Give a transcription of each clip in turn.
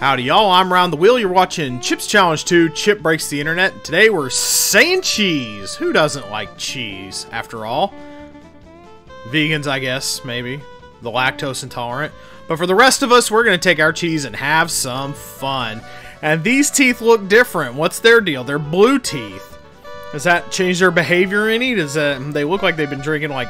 Howdy y'all, I'm Round the Wheel, you're watching Chip's Challenge 2, Chip Breaks the Internet. Today we're saying cheese. Who doesn't like cheese, after all? Vegans, I guess, maybe. The lactose intolerant. But for the rest of us, we're going to take our cheese and have some fun. And these teeth look different. What's their deal? They're blue teeth. Does that change their behavior any? Does that, they look like they've been drinking like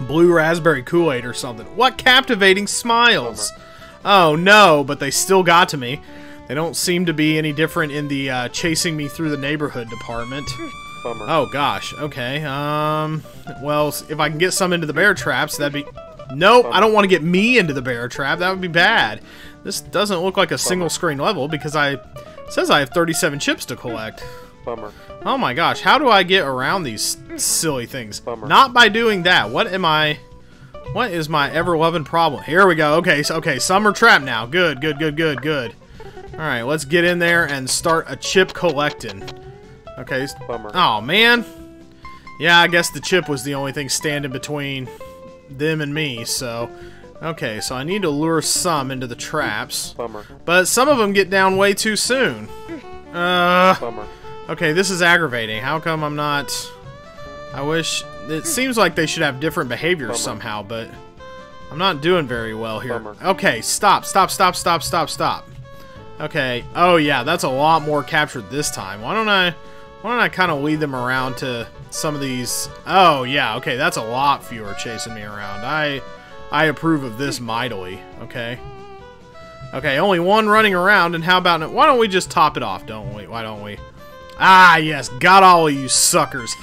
blue raspberry Kool-Aid or something. What captivating smiles. Over. Oh no, but they still got to me. They don't seem to be any different in the chasing me through the neighborhood department. Bummer. Oh gosh, okay. Well, if I can get some into the bear traps, that'd be... Nope, Bummer. I don't want to get me into the bear trap. That would be bad. This doesn't look like a single screen level because it says I have 37 chips to collect. Bummer. Oh my gosh, how do I get around these silly things? Bummer. Not by doing that. What am I... What is my ever-loving problem? Here we go. Okay, so, okay, some are trapped now. Good, good, good, good, good. All right, let's get in there and start a chip collecting. Okay. Bummer. Oh man. Yeah, I guess the chip was the only thing standing between them and me. So, okay, so I need to lure some into the traps. Bummer. But some of them get down way too soon. Bummer. Okay, this is aggravating. How come I'm not? I wish. It seems like they should have different behaviors somehow, but I'm not doing very well here. Bummer. Okay, stop, stop, stop, stop, stop, stop. Okay, oh yeah, that's a lot more captured this time. Why don't I kind of lead them around to some of these? Oh yeah, okay, that's a lot fewer chasing me around. I approve of this mightily. Okay. Okay, only one running around, and how about why don't we just top it off, don't we? Why don't we? Ah, yes, got all of you suckers.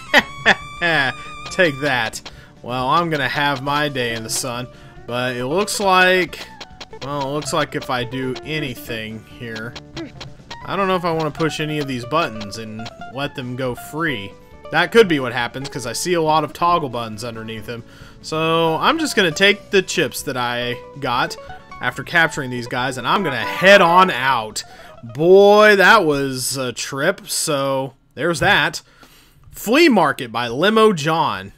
Take that. Well, I'm gonna have my day in the sun, but it looks like, well, it looks like if I do anything here, I don't know if I want to push any of these buttons and let them go free. That could be what happens because I see a lot of toggle buttons underneath them. So I'm just gonna take the chips that I got after capturing these guys, and I'm gonna head on out. Boy, that was a trip. So there's that. Flea Market by Limo John.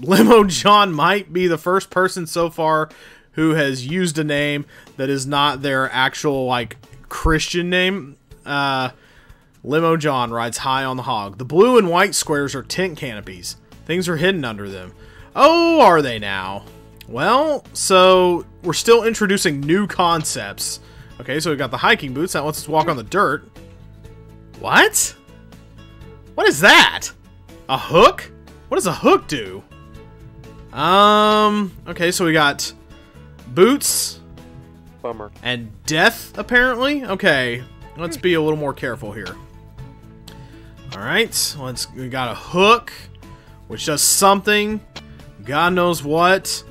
Limo John might be the first person so far who has used a name that is not their actual, like, Christian name. Limo John rides high on the hog. The blue and white squares are tent canopies. Things are hidden under them. Oh, are they now? Well, so we're still introducing new concepts. Okay, so we've got the hiking boots. That lets us walk on the dirt. What? What is that? A hook? What does a hook do? Okay, so we got boots. Bummer. And death, apparently. Okay, let's be a little more careful here. Alright, we got a hook, which does something. God knows what.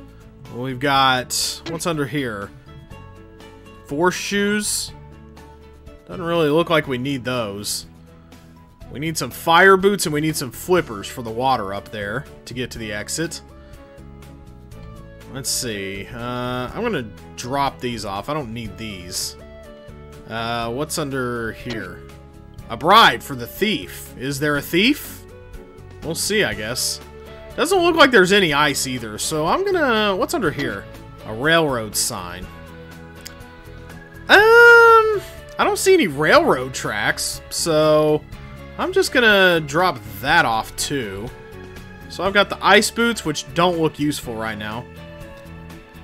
We've got, what's under here? Horseshoes. Doesn't really look like we need those. We need some fire boots and we need some flippers for the water up there to get to the exit. Let's see. I'm going to drop these off. I don't need these. What's under here? A bribe for the thief. Is there a thief? We'll see, I guess. Doesn't look like there's any ice either, so I'm going to... What's under here? A railroad sign. I don't see any railroad tracks, so... I'm just gonna drop that off too. So I've got the ice boots, which don't look useful right now.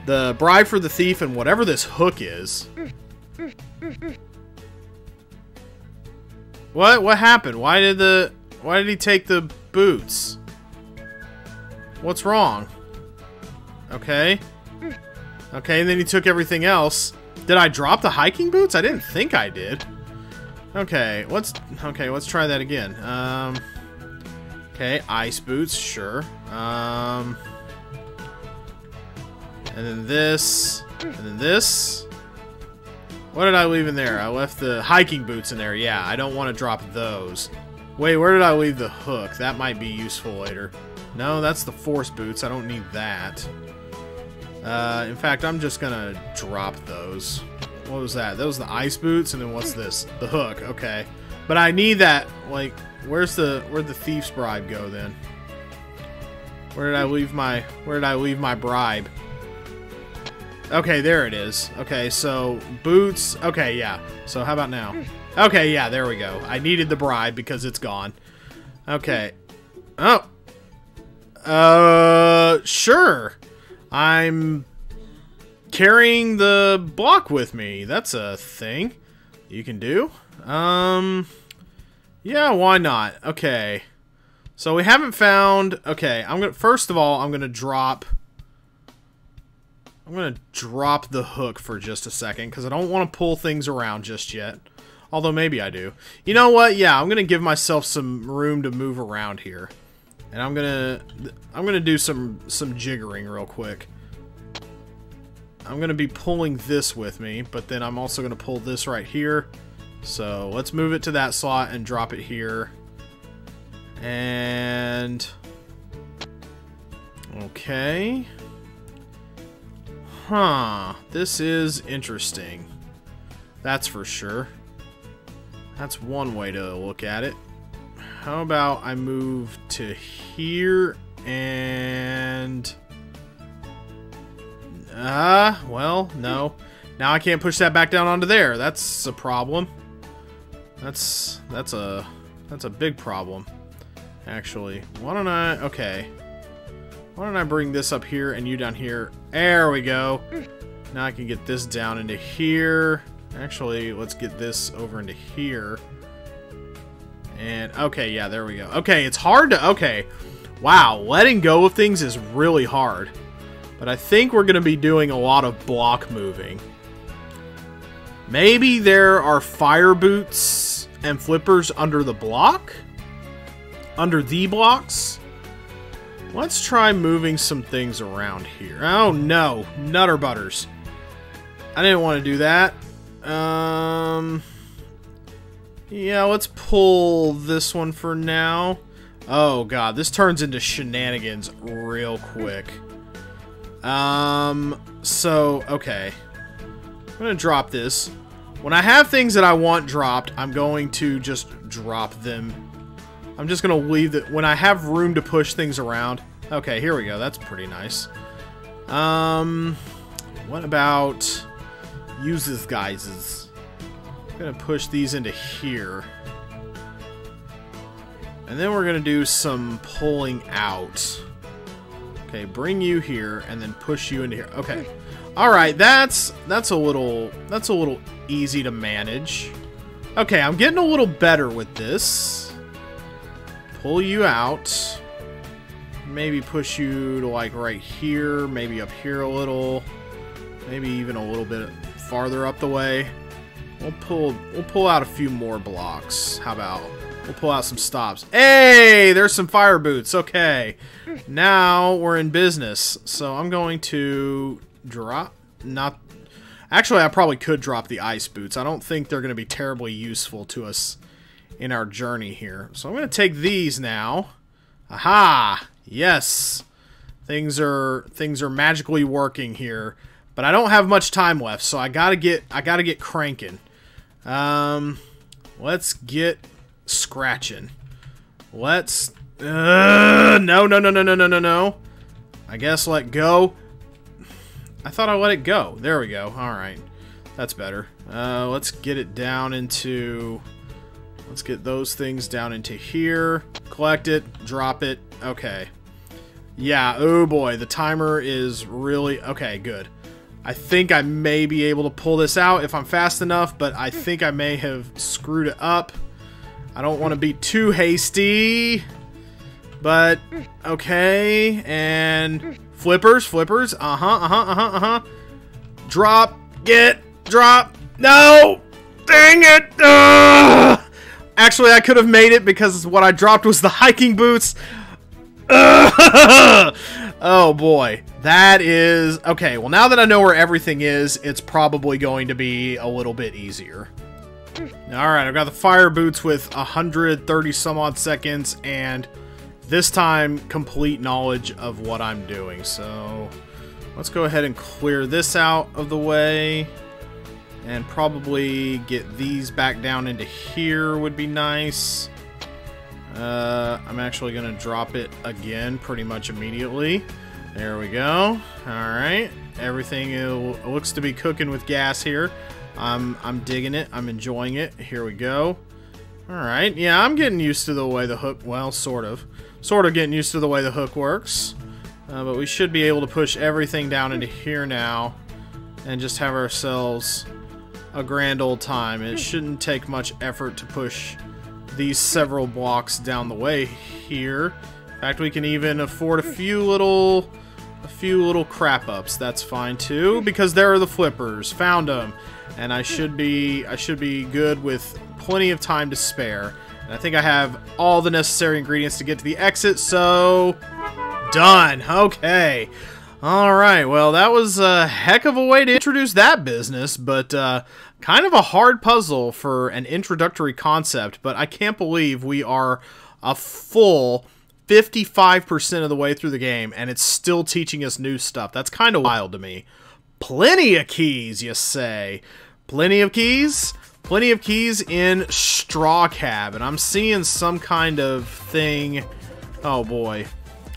The bribe for the thief and whatever this hook is. What? What happened? Why did he take the boots? What's wrong? Okay. Okay, and then he took everything else. Did I drop the hiking boots? I didn't think I did. Okay, let's try that again. Okay, ice boots, sure. And then this, and then this. What did I leave in there? I left the hiking boots in there. Yeah, I don't want to drop those. Wait, where did I leave the hook? That might be useful later. No, that's the force boots. I don't need that. In fact, I'm just gonna drop those. What was that? That was the ice boots, and then what's this? The hook, okay. But I need that, like, where'd the thief's bribe go then? Where did I leave my bribe? Okay, there it is. Okay, so boots. Okay, yeah. So how about now? Okay, yeah, there we go. I needed the bribe because it's gone. Okay. Oh. Sure. I'm carrying the block with me. That's a thing you can do. Yeah, why not? Okay. So we haven't found... Okay, I'm gonna... First of all, I'm gonna drop the hook for just a second, because I don't want to pull things around just yet. Although maybe I do. You know what? Yeah, I'm gonna give myself some room to move around here, and I'm gonna do some jiggering real quick. I'm gonna be pulling this with me, but then I'm also gonna pull this right here. So let's move it to that slot and drop it here. And okay. Huh, this is interesting. That's for sure. That's one way to look at it. How about I move to here and... well, no. Now I can't push that back down onto there. That's a problem. That's a big problem, actually. Why don't I... Okay. Why don't I bring this up here and you down here? There we go. Now I can get this down into here. Actually, let's get this over into here. And, okay, yeah, there we go. Okay, it's hard to... Okay. Wow, letting go of things is really hard. But I think we're going to be doing a lot of block moving. Maybe there are fire boots and flippers under the block? Under the blocks? Let's try moving some things around here. Oh, no. Nutter Butters. I didn't want to do that. Yeah, let's pull this one for now. Oh, God. This turns into shenanigans real quick. So, okay. I'm going to drop this. When I have things that I want dropped, I'm going to just drop them. I'm just going to leave it when I have room to push things around. Okay, here we go. That's pretty nice. What about use these guys? I'm going to push these into here. And then we're going to do some pulling out. Okay, bring you here and then push you into here. Okay. All right, that's a little easy to manage. Okay, I'm getting a little better with this. Pull you out, maybe push you to like right here, maybe up here a little, maybe even a little bit farther up the way. We'll pull out a few more blocks. How about we'll pull out some stops? Hey, there's some fire boots. Okay, now we're in business. So I'm going to drop, not actually, I probably could drop the ice boots. I don't think they're going to be terribly useful to us in our journey here. So I'm going to take these now. Aha! Yes! Things are magically working here. But I don't have much time left, so I gotta get cranking. Let's get scratching. Let's... No. I guess let go. I thought I let it go. There we go. Alright. That's better. Let's get it down into... Let's get those things down into here. Collect it. Drop it. Okay. Yeah. Oh, boy. The timer is really... Okay, good. I think I may be able to pull this out if I'm fast enough, but I think I may have screwed it up. I don't want to be too hasty, but... Okay. And... Flippers. Drop. Get. Drop. No! Dang it! Ugh! Actually, I could have made it because what I dropped was the hiking boots. Oh, boy. That is... Okay, well, now that I know where everything is, it's probably going to be a little bit easier. Alright, I've got the fire boots with 130-some-odd seconds, and this time, complete knowledge of what I'm doing. So, let's go ahead and clear this out of the way. And probably get these back down into here would be nice. I'm actually going to drop it again pretty much immediately. There we go. All right. Everything looks to be cooking with gas here. I'm digging it. I'm enjoying it. Here we go. Alright, yeah, I'm getting used to the way the hook, well, sort of getting used to the way the hook works. But we should be able to push everything down into here now and just have ourselves a grand old time. It shouldn't take much effort to push these several blocks down the way here. In fact, we can even afford a few little crap ups. That's fine too, because there are the flippers. Found them, and I should be good with plenty of time to spare. And I think I have all the necessary ingredients to get to the exit. So done. Okay. All right. Well, that was a heck of a way to introduce that business, but kind of a hard puzzle for an introductory concept. But I can't believe we are a full 55% of the way through the game, and it's still teaching us new stuff. That's kind of wild to me. Plenty of keys, you say? Plenty of keys? Plenty of keys in Sdrawkcab, and I'm seeing some kind of thing. Oh boy,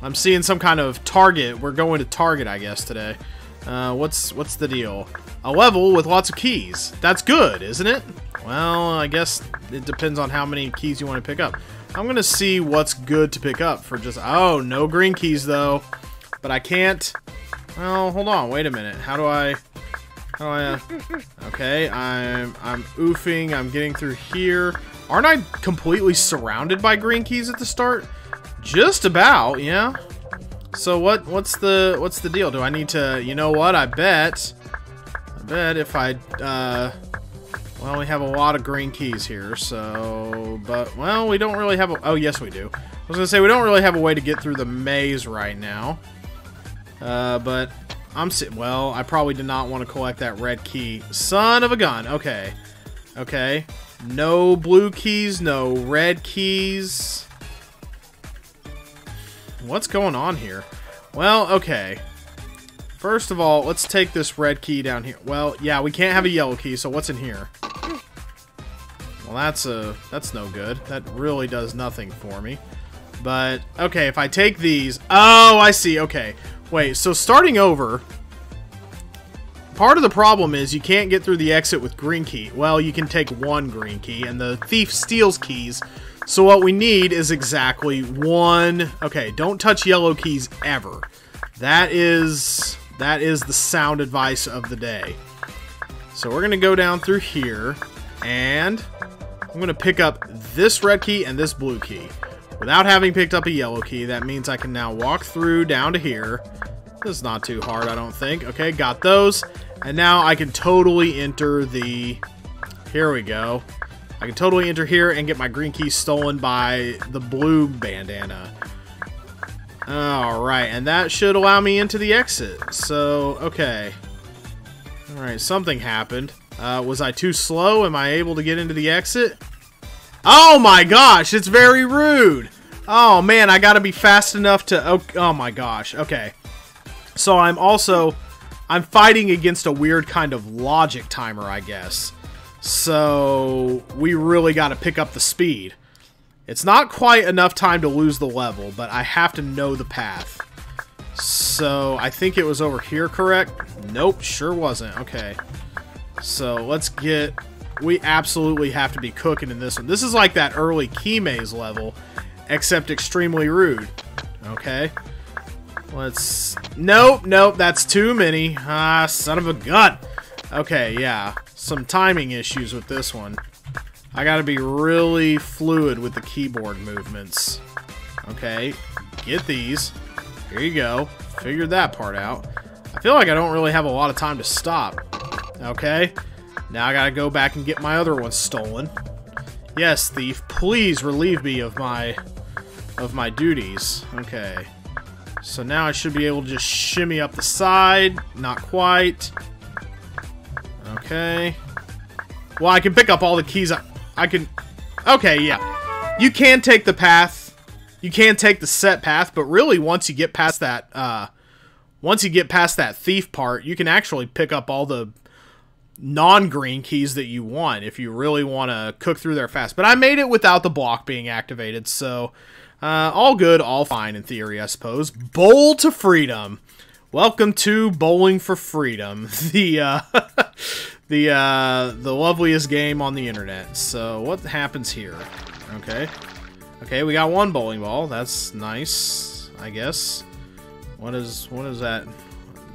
I'm seeing some kind of target. We're going to Target, I guess, today. What's the deal? A level with lots of keys. That's good, isn't it? Well, I guess it depends on how many keys you want to pick up. I'm gonna see what's good to pick up for just, oh, no green keys though. But I can't, well, hold on, wait a minute. How do I okay, I'm oofing, I'm getting through here. Aren't I completely surrounded by green keys at the start? Just about, yeah. So what's the deal? Do I need to, you know what, I bet if I, well, we have a lot of green keys here, so... But, well, we don't really have a... Oh, yes, we do. I was going to say, we don't really have a way to get through the maze right now. But I'm... Well, I probably did not want to collect that red key. Son of a gun. Okay. Okay. No blue keys, no red keys. What's going on here? Well, okay. First of all, let's take this red key down here. Well, yeah, we can't have a yellow key, so what's in here? Well, that's no good. That really does nothing for me. But okay, if I take these, oh, I see. Okay, wait. So starting over, part of the problem is you can't get through the exit with green key. Well, you can take one green key, and the thief steals keys. So what we need is exactly one. Okay, don't touch yellow keys ever. That is the sound advice of the day. So we're gonna go down through here, and I'm gonna pick up this red key and this blue key without having picked up a yellow key. That means I can now walk through down to here. This is not too hard, I don't think. Okay, got those, and now I can totally enter the... Here we go. I can totally enter here and get my green key stolen by the blue bandana. Alright, and that should allow me into the exit. So, okay. Alright, something happened. Was I too slow? Am I able to get into the exit? Oh my gosh, it's very rude! Oh man, I gotta be fast enough to... Oh my gosh, okay. So I'm fighting against a weird kind of logic timer, I guess. So, we really gotta pick up the speed. It's not quite enough time to lose the level, but I have to know the path. So, I think it was over here, correct? Nope, sure wasn't. Okay. So, let's get... We absolutely have to be cooking in this one. This is like that early key maze level, except extremely rude. Okay. Let's... Nope, nope, that's too many. Ah, son of a gun! Okay, yeah. Some timing issues with this one. I gotta be really fluid with the keyboard movements. Okay, get these. Here you go. Figured that part out. I feel like I don't really have a lot of time to stop. Okay, now I gotta go back and get my other one stolen. Yes, thief, please relieve me of my duties. Okay, so now I should be able to just shimmy up the side. Not quite. Okay. Well, I can pick up all the keys. I can... Okay, yeah. You can take the path. You can take the set path, but really once you get past that... once you get past that thief part, you can actually pick up all the non-green keys that you want if you really want to cook through there fast. But I made it without the block being activated, so... all good, all fine in theory, I suppose. Bowl to Freedom. Welcome to Bowling for Freedom, the loveliest game on the internet. So what happens here? Okay, okay, we got one bowling ball. That's nice, I guess. What is that?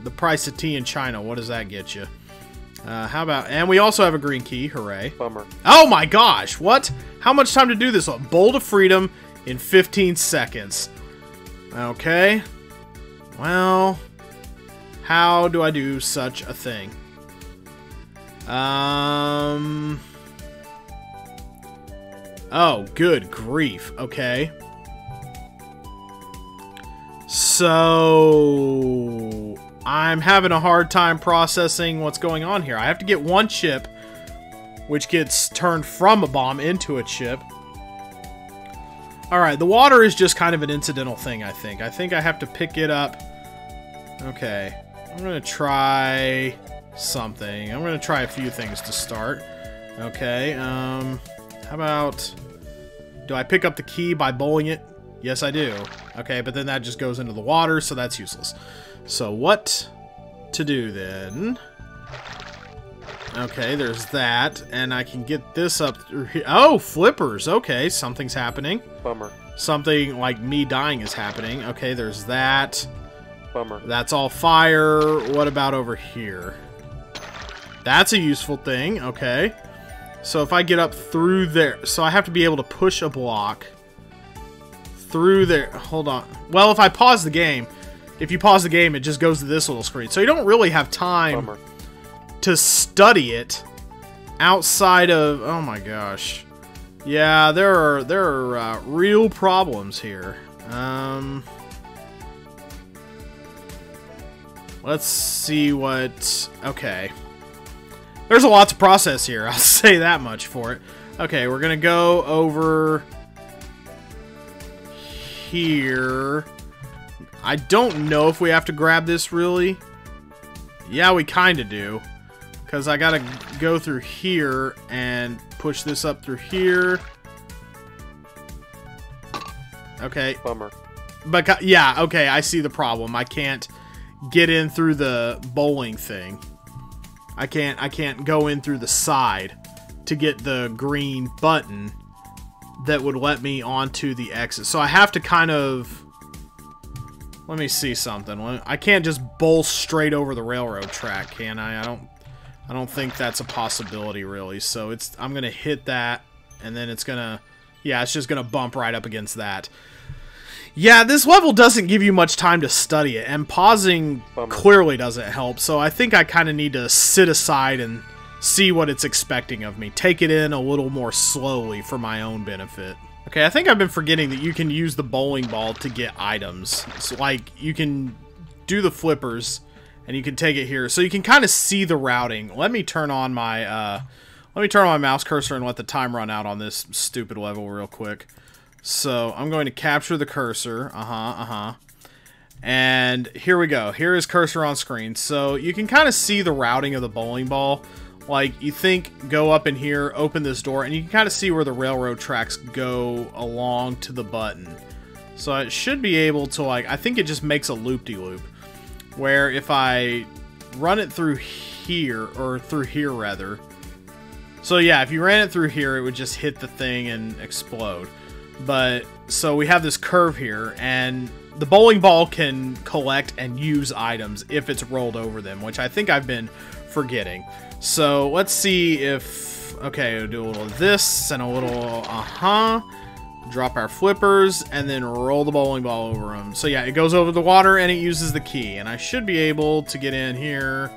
The price of tea in China. What does that get you? How about? And we also have a green key. Hooray! Bummer. Oh my gosh! What? How much time to do this? Bowl to Freedom in 15 seconds. Okay. Well. How do I do such a thing? Oh, good grief. Okay. So I'm having a hard time processing what's going on here. I have to get one chip, which gets turned from a bomb into a chip. Alright, the water is just kind of an incidental thing, I think. I think I have to pick it up. Okay. I'm gonna try something. I'm gonna try a few things to start. Okay, how about... Do I pick up the key by bowling it? Yes, I do. Okay, but then that just goes into the water, so that's useless. So what to do then? Okay, there's that, and I can get this up through here. Oh, flippers! Okay, something's happening. Bummer. Something like me dying is happening. Okay, there's that. Bummer. That's all fire. What about over here? That's a useful thing. Okay. So if I get up through there... So I have to be able to push a block through there. Hold on. Well, if I pause the game... If you pause the game, it just goes to this little screen. So you don't really have time Bummer. To study it outside of... Oh my gosh. Yeah, there are real problems here. Let's see what... Okay. There's a lot to process here. I'll say that much for it. Okay, we're going to go over... here. I don't know if we have to grab this, really. Yeah, we kind of do. Because I got to go through here and push this up through here. Okay. Bummer. But, yeah, okay, I see the problem. I can't... get in through the bowling thing. I can't go in through the side to get the green button that would let me onto the exit. So I have to kind of... Let me see something. I can't just bowl straight over the railroad track, can I? I don't think that's a possibility, really. So it's... I'm gonna hit that, and then it's gonna... Yeah, it's just gonna bump right up against that. Yeah, this level doesn't give you much time to study it, and pausing clearly doesn't help, so I think I kind of need to sit aside and see what it's expecting of me. Take it in a little more slowly for my own benefit. Okay, I think I've been forgetting that you can use the bowling ball to get items. So, like, you can do the flippers, and you can take it here, so you can kind of see the routing. Let me turn on my, mouse cursor and let the time run out on this stupid level real quick. So, I'm going to capture the cursor, and here we go. Here is cursor on screen. So, you can kind of see the routing of the bowling ball. Like, you think, go up in here, open this door, and you can kind of see where the railroad tracks go along to the button. So, it should be able to, like, I think it just makes a loop-de-loop, where if I run it through here, or through here, rather. So, yeah, if you ran it through here, it would just hit the thing and explode. But, so we have this curve here, and the bowling ball can collect and use items if it's rolled over them, which I think I've been forgetting. So, let's see if, okay, we'll do a little of this, and a little, drop our flippers, and then roll the bowling ball over them. So yeah, it goes over the water, and it uses the key, and I should be able to get in here.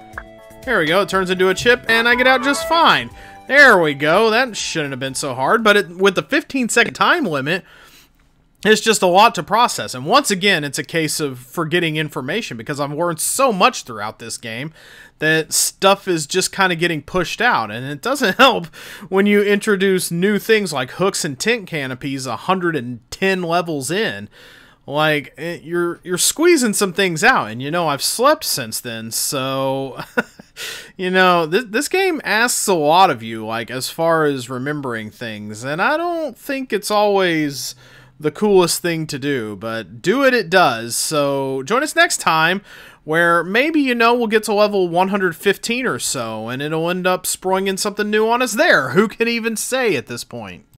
Here we go, it turns into a chip, and I get out just fine. There we go. That shouldn't have been so hard, but with the 15-second time limit, it's just a lot to process. And once again, it's a case of forgetting information because I've learned so much throughout this game that stuff is just kind of getting pushed out. And it doesn't help when you introduce new things like hooks and tent canopies 110 levels in. Like, you're squeezing some things out, and, you know, I've slept since then, so, you know, this game asks a lot of you, like, as far as remembering things, and I don't think it's always the coolest thing to do, but do it, it does. So join us next time, where maybe, you know, we'll get to level 115 or so, and it'll end up springing something new on us there. Who can even say at this point?